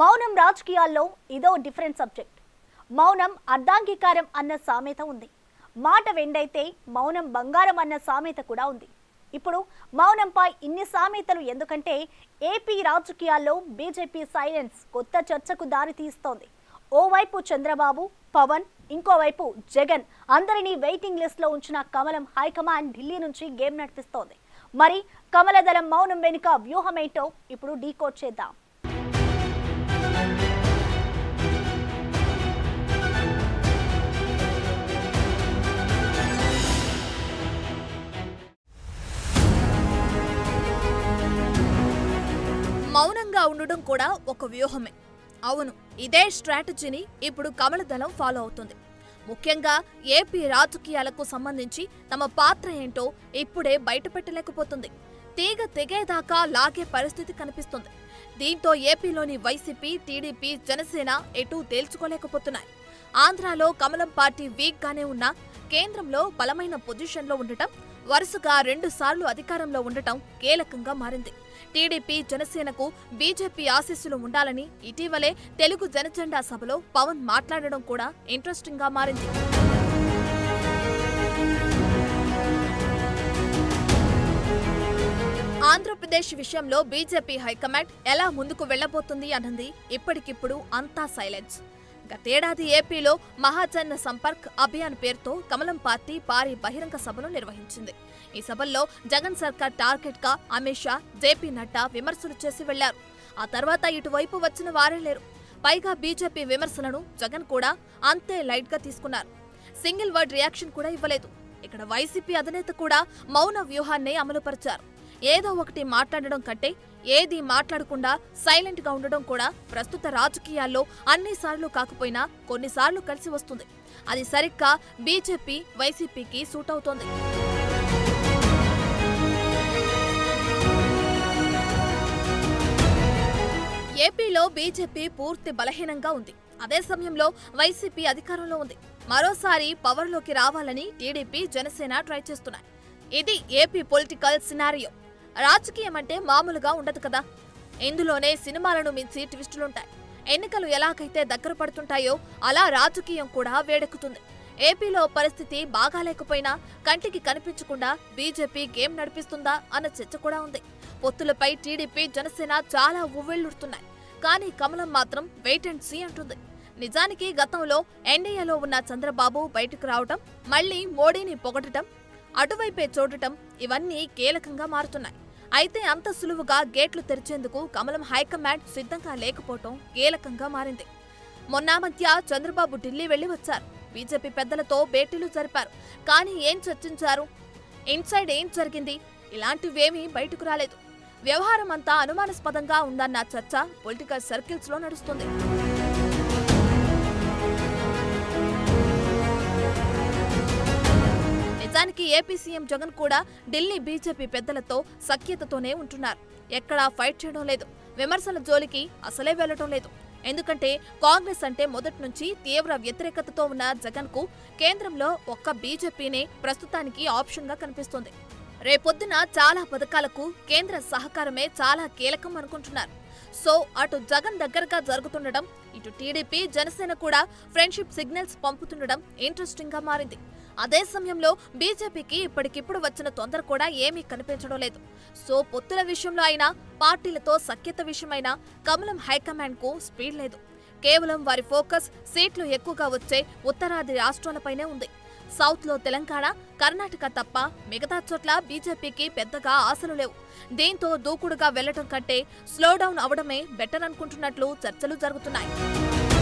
మౌనం రాజకీయాల్లో ఇదో డిఫరెంట్ సబ్జెక్ట్. మౌనం అర్ధాంగీకారం అన్న సామెత ఉంది. మాట వెండైతే మౌనం బంగారం అన్న సామెత కూడా ఉంది. ఇప్పుడు మౌనంపై ఇన్ని సామెతలు ఎందుకంటే ఏపీ రాజకీయాల్లో బీజేపీ సైలెన్స్ కొత్త చర్చకు దారితీస్తోంది. ఓవైపు చంద్రబాబు, పవన్, ఇంకోవైపు జగన్ అందరినీ వెయిటింగ్ లిస్ట్లో ఉంచిన కమలం హైకమాండ్ ఢిల్లీ నుంచి గేమ్ నడిపిస్తోంది. మరి కమలదళం మౌనం వెనుక వ్యూహమేంటో ఇప్పుడు డీకోడ్ చేద్దాం. మౌనంగా ఉండడం కూడా ఒక వ్యూహమే. అవును, ఇదే స్ట్రాటజీని ఇప్పుడు కమల దళం ఫాలో అవుతుంది. ముఖ్యంగా ఏపీ రాజకీయాలకు సంబంధించి తమ పాత్ర ఏంటో ఇప్పుడే బయటపెట్టలేకపోతుంది. తీగ తెగేదాకా లాగే పరిస్థితి కనిపిస్తుంది. దీంతో ఏపీలోని వైసీపీ, టీడీపీ, జనసేన ఎటూ తేల్చుకోలేకపోతున్నాయి. ఆంధ్రాలో కమలం పార్టీ వీక్గానే ఉన్నా కేంద్రంలో బలమైన పొజిషన్లో ఉండటం, వరుసగా 2 సార్లు అధికారంలో ఉండటం కీలకంగా మారింది. టీడీపీ, జనసేనకు బీజేపీ ఆశీస్సులు ఉండాలని ఇటీవలే తెలుగు జనజెండా సభలో పవన్ మాట్లాడడం కూడా ఇంట్రెస్టింగ్ గా మారింది. ఆంధ్రప్రదేశ్ విషయంలో బీజేపీ హైకమాండ్ ఎలా ముందుకు వెళ్లబోతుంది అన్నది ఇప్పటికిప్పుడు అంతా సైలెన్స్. గతేడాది ఏపీలో మహాజన్ సంపర్క్ అభియాన్ పేరుతో కమలం పార్టీ భారీ బహిరంగ సభను నిర్వహించింది. ఈ సభల్లో జగన్ సర్కార్ టార్గెట్గా అమిత్ షా, జేపీ నడ్డా విమర్శలు చేసి వెళ్లారు. ఆ తర్వాత ఇటువైపు వచ్చిన వారే లేరు. పైగా బీజేపీ విమర్శలను జగన్ కూడా అంతే లైట్గా తీసుకున్నారు. సింగిల్ వర్డ్ రియాక్షన్ కూడా ఇవ్వలేదు. ఇక్కడ వైసీపీ అధినేత కూడా మౌన వ్యూహాన్నే అమలుపరిచారు. ఏదో ఒకటి మాట్లాడడం కంటే ఏది మాట్లాడకుండా సైలెంట్గా ఉండడం కూడా ప్రస్తుత రాజకీయాల్లో అన్నిసార్లు కాకపోయినా కొన్నిసార్లు కలిసి వస్తుంది. అది సరిగ్గా బీజేపీ, వైసీపీకి సూట్ అవుతోంది. ఏపీలో బీజేపీ పూర్తి బలహీనంగా ఉంది. అదే సమయంలో వైసీపీ అధికారంలో ఉంది. మరోసారి పవర్లోకి రావాలని టీడీపీ, జనసేన ట్రై చేస్తున్నాయి. ఇది ఏపీ పొలిటికల్ సినారియో. రాజకీయం అంటే మామూలుగా ఉండదు కదా. ఇందులోనే సినిమాలను మించి ట్విస్టులుంటాయి. ఎన్నికలు ఎలాగైతే దగ్గర పడుతుంటాయో అలా రాజకీయం కూడా వేడెక్కుతుంది. ఏపీలో పరిస్థితి బాగాలేకపోయినా కంటికి కనిపించకుండా బీజేపీ గేమ్ నడిపిస్తుందా అన్న చర్చ కూడా ఉంది. పొత్తులపై టీడీపీ, జనసేన చాలా ఉవ్వెళ్లుడుతున్నాయి. కానీ కమలం మాత్రం వెయిట్ అండ్ సీ అంటుంది. నిజానికి గతంలో ఎన్డీఏలో ఉన్న చంద్రబాబు బయటకు రావడం, మళ్లీ మోడీని పొగడటం, అటువైపే చూడటం ఇవన్నీ కీలకంగా మారుతున్నాయి. అయితే అంత సులువుగా గేట్లు తెరిచేందుకు కమలం హైకమాండ్ సిద్ధంగా లేకపోవటం కీలకంగా మారింది. మొన్న మధ్య చంద్రబాబు ఢిల్లీ వెళ్లి వచ్చారు. బీజేపీ పెద్దలతో భేటీలు జరిపారు. కానీ ఏం చర్చించారు? ఇన్సైడ్ ఏం జరిగింది? ఇలాంటివేమీ బయటకు రాలేదు. వ్యవహారం అంతా అనుమానాస్పదంగా ఉందన్న చర్చ పొలిటికల్ సర్కిల్స్లో నడుస్తుంది. దానికి ఏపీ సీఎం జగన్ కూడా ఢిల్లీ బీజేపీ పెద్దలతో సఖ్యతతోనే ఉంటున్నారు. ఎక్కడా ఫైట్ చేయడం లేదు. విమర్శల జోలికి అసలే వెళ్లడం లేదు. ఎందుకంటే కాంగ్రెస్ అంటే మొదటి నుంచి తీవ్ర వ్యతిరేకతతో ఉన్న జగన్కు కేంద్రంలో ఒక్క బీజేపీనే ప్రస్తుతానికి ఆప్షన్గా కనిపిస్తోంది. రేపొద్దున చాలా పథకాలకు కేంద్ర సహకారమే చాలా కీలకం అనుకుంటున్నారు. సో అటు జగన్ దగ్గరగా జరుగుతుండడం, ఇటు టీడీపీ, జనసేన కూడా ఫ్రెండ్షిప్ సిగ్నల్స్ పంపుతుండడం ఇంట్రెస్టింగ్గా మారింది. అదే సమయంలో బీజేపీకి ఇప్పటికిప్పుడు వచ్చిన తొందర కూడా ఏమీ కనిపించడం లేదు. సో పొత్తుల విషయంలో అయినా, పార్టీలతో సఖ్యత విషయమైనా కమలం హైకమాండ్కు స్పీడ్ లేదు. కేవలం వారి ఫోకస్ సీట్లు ఎక్కువగా వచ్చే ఉత్తరాది రాష్ట్రాలపైనే ఉంది. సౌత్లో తెలంగాణ, కర్ణాటక తప్ప మిగతా చోట్ల బీజేపీకి పెద్దగా ఆశలు లేవు. దీంతో దూకుడుగా వెళ్లటం కంటే స్లో డౌన్ అవడమే బెటర్ అనుకుంటున్నట్లు చర్చలు జరుగుతున్నాయి.